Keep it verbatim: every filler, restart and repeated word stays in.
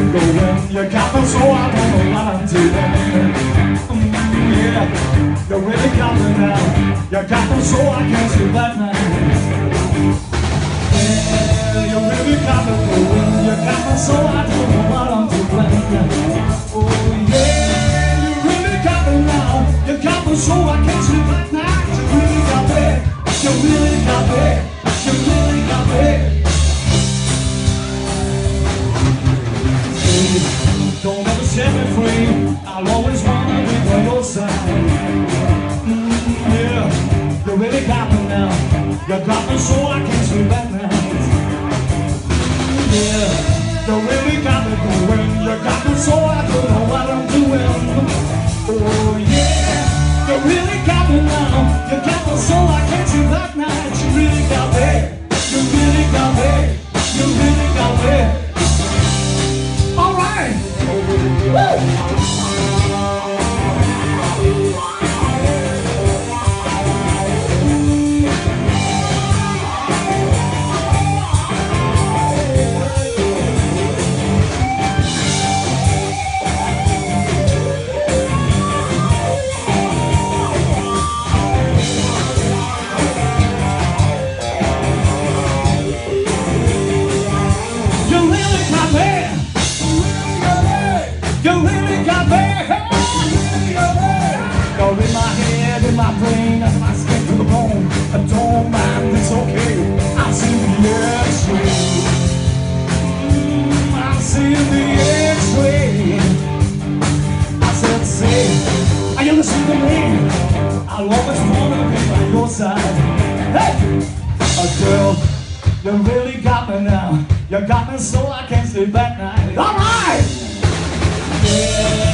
go in. You got them, so I don't lie to them. Mm, yeah, you really got me now. You got them, so I can't see that now. Yeah, you really got me going. You got them, so I don't know what I'm to blame. Oh yeah, you really got me now. You got them, so I can't see that now. You really got me. You really got me. You really got me. Don't ever set me free. I'll always wanna be by your side. Mm, yeah, you really got me now. You got me, so I can't sleep at night. Yeah, you really got me going. You got me, so I don't know what I'm doing. Oh yeah, you really got me now. You got me, so I can't sleep at night. You really got me. You really got me. You really got me. I'll always wanna be by your side. Hey! Oh girl, you really got me now. You got me, so I can't sleep at night. Alright! Yeah.